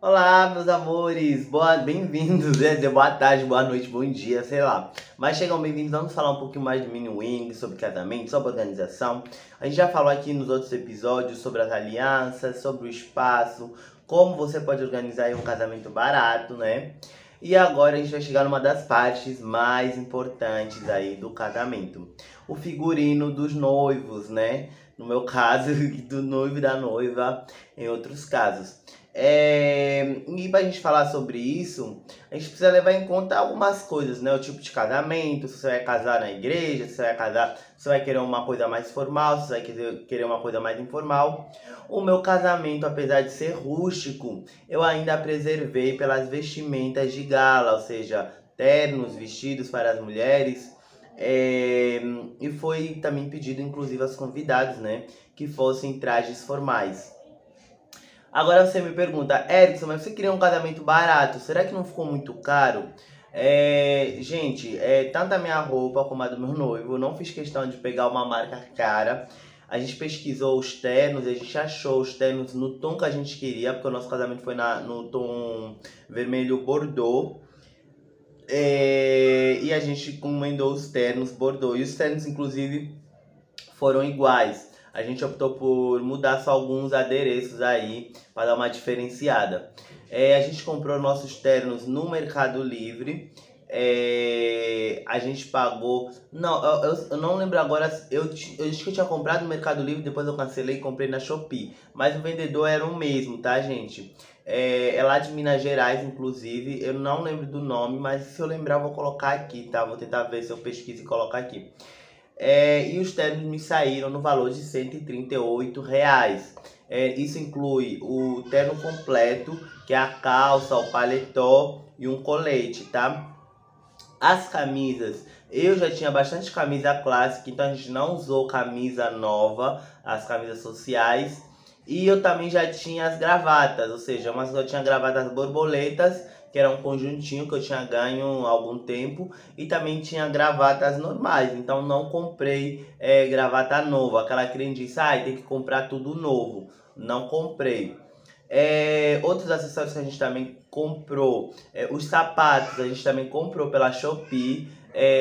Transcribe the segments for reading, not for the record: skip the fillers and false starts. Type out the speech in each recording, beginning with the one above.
Olá, meus amores, bem-vindos, boa tarde, boa noite, bom dia, sei lá. Mas chegam bem-vindos, vamos falar um pouquinho mais de mini-wing, sobre casamento, sobre organização. A gente já falou aqui nos outros episódios sobre as alianças, sobre o espaço, como você pode organizar um casamento barato, né? E agora a gente vai chegar numa das partes mais importantes aí do casamento. O figurino dos noivos, né? No meu caso, do noivo e da noiva, em outros casos. E pra gente falar sobre isso, a gente precisa levar em conta algumas coisas, né? O tipo de casamento, se você vai casar na igreja, se você vai casar, se você vai querer uma coisa mais formal, se você vai querer uma coisa mais informal. O meu casamento, apesar de ser rústico, eu ainda preservei pelas vestimentas de gala, ou seja, ternos, vestidos para as mulheres. E foi também pedido, inclusive, aos convidados, né, que fossem trajes formais. Agora você me pergunta, Ericsson, mas você queria um casamento barato, será que não ficou muito caro? Gente, tanto a minha roupa como a do meu noivo, eu não fiz questão de pegar uma marca cara. A gente pesquisou os ternos, a gente achou os ternos no tom que a gente queria, porque o nosso casamento foi no tom vermelho bordô. E a gente encomendou os ternos bordô, e os ternos, inclusive, foram iguais. A gente optou por mudar só alguns adereços aí para dar uma diferenciada. A gente comprou nossos ternos no Mercado Livre. A gente pagou... Não, eu não lembro agora. Eu acho que eu tinha comprado no Mercado Livre, depois eu cancelei e comprei na Shopee. Mas o vendedor era o mesmo, tá, gente? É lá de Minas Gerais, inclusive. Eu não lembro do nome, mas se eu lembrar eu vou colocar aqui, tá? Vou tentar ver se eu pesquiso e colocar aqui. E os ternos me saíram no valor de R$ 138. Isso inclui o terno completo, que é a calça, o paletó e um colete, tá? As camisas, eu já tinha bastante camisa clássica, então a gente não usou camisa nova, as camisas sociais. E eu também já tinha as gravatas, ou seja, mas eu tinha gravatas borboletas, que era um conjuntinho que eu tinha ganho há algum tempo, e também tinha gravatas normais, então não comprei gravata nova, aquela que nem disse, ah, tem que comprar tudo novo, não comprei. Outros acessórios que a gente também comprou, os sapatos, a gente também comprou pela Shopee.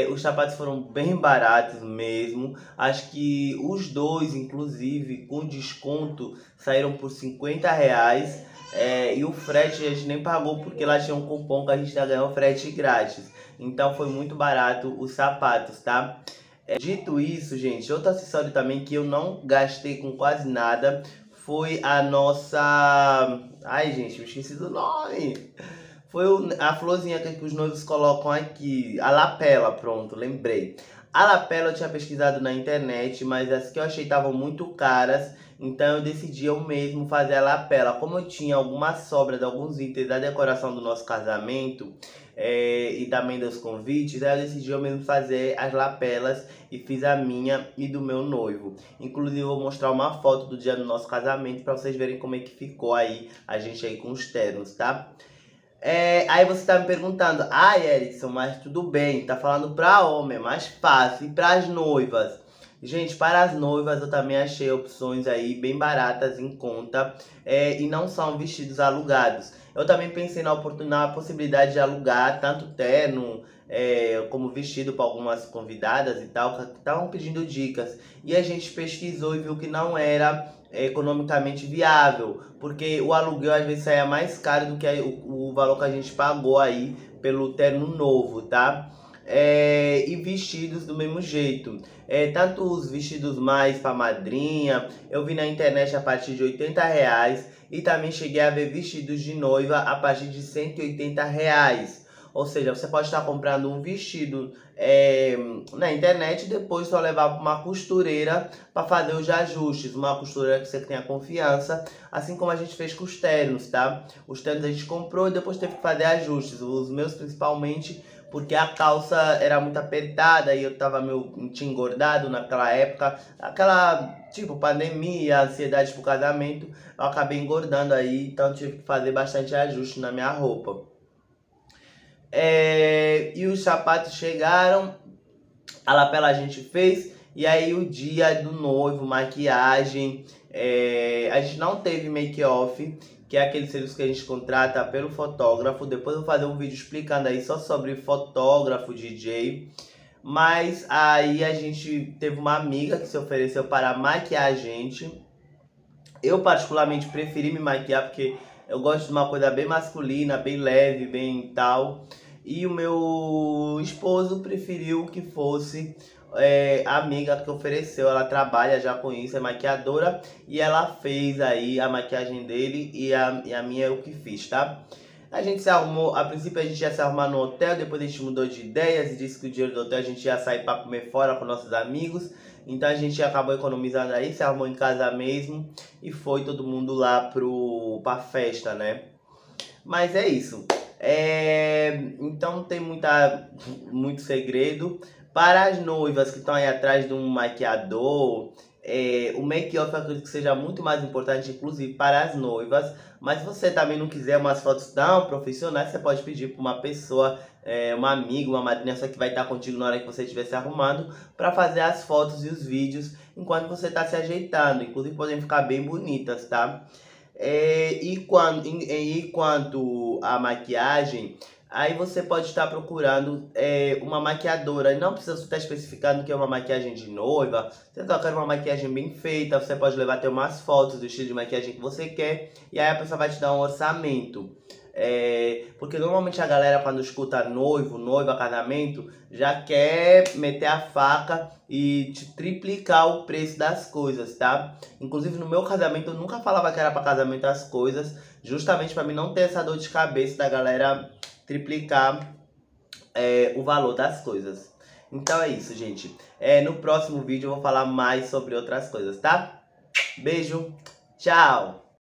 Os sapatos foram bem baratos mesmo, acho que os dois, inclusive, com desconto, saíram por R$ 50. E o frete a gente nem pagou, porque lá tinha um cupom que a gente já ganhou frete grátis. Então foi muito barato os sapatos, tá? Dito isso, gente, outro acessório também que eu não gastei com quase nada foi a nossa... Ai, gente, eu esqueci do nome... Foi a florzinha que os noivos colocam aqui, a lapela, pronto, lembrei. A lapela eu tinha pesquisado na internet, mas as que eu achei estavam muito caras, então eu decidi eu mesmo fazer a lapela. Como eu tinha alguma sobra de alguns itens da decoração do nosso casamento e também dos convites, aí eu decidi eu mesmo fazer as lapelas e fiz a minha e do meu noivo. Inclusive eu vou mostrar uma foto do dia do nosso casamento para vocês verem como é que ficou aí a gente aí com os ternos, tá? Aí você tá me perguntando, ah, Ericsson, mas tudo bem, tá falando pra homem, é mais fácil, e pras noivas? Gente, para as noivas eu também achei opções aí bem baratas em conta, e não são vestidos alugados. Eu também pensei na possibilidade de alugar tanto terno como vestido para algumas convidadas e tal, que estavam pedindo dicas. E a gente pesquisou e viu que não era economicamente viável, porque o aluguel às vezes saia mais caro do que o valor que a gente pagou aí pelo terno novo, tá? E vestidos do mesmo jeito, tanto os vestidos mais para madrinha, eu vi na internet a partir de R$ 80, e também cheguei a ver vestidos de noiva a partir de R$ 180. Ou seja, você pode estar comprando um vestido na internet e depois só levar para uma costureira para fazer os ajustes. Uma costureira que você tenha confiança, assim como a gente fez com os ternos, tá? Os ternos a gente comprou e depois teve que fazer ajustes. Os meus principalmente, porque a calça era muito apertada e eu tava tinha engordado naquela época. Aquela, tipo, pandemia, ansiedade pro casamento, eu acabei engordando aí, então tive que fazer bastante ajuste na minha roupa. E os sapatos chegaram, a lapela a gente fez, e aí o dia do noivo, maquiagem, a gente não teve make-off, que é aquele serviço que a gente contrata pelo fotógrafo. Depois eu vou fazer um vídeo explicando aí só sobre fotógrafo, DJ. Mas aí a gente teve uma amiga que se ofereceu para maquiar a gente. Eu particularmente preferi me maquiar porque eu gosto de uma coisa bem masculina, bem leve, bem tal. E o meu esposo preferiu que fosse a amiga que ofereceu. Ela trabalha já com isso, é maquiadora. E ela fez aí a maquiagem dele e a minha eu que fiz, tá? A gente se arrumou, a princípio a gente ia se arrumar no hotel, depois a gente mudou de ideias e disse que o dinheiro do hotel a gente ia sair para comer fora com nossos amigos. Então a gente acabou economizando aí, se arrumou em casa mesmo e foi todo mundo lá pra festa, né? Mas é isso. Então não tem muito segredo. Para as noivas que estão aí atrás de um maquiador, o make-off eu acredito que seja muito mais importante, inclusive para as noivas. Mas se você também não quiser umas fotos tão profissionais, você pode pedir para uma pessoa, uma amiga, uma madrinha, só que vai estar contigo na hora que você estiver se arrumando, para fazer as fotos e os vídeos enquanto você está se ajeitando. Inclusive podem ficar bem bonitas, tá? E quanto à maquiagem, aí você pode estar procurando uma maquiadora. E não precisa estar especificando que é uma maquiagem de noiva. Se você quer uma maquiagem bem feita, você pode levar até umas fotos do estilo de maquiagem que você quer. E aí a pessoa vai te dar um orçamento. Porque normalmente a galera, quando escuta noivo, noiva, casamento, já quer meter a faca e te triplicar o preço das coisas, tá? Inclusive no meu casamento eu nunca falava que era pra casamento as coisas, justamente pra mim não ter essa dor de cabeça da galera triplicar o valor das coisas. Então é isso, gente. No próximo vídeo eu vou falar mais sobre outras coisas, tá? Beijo, tchau!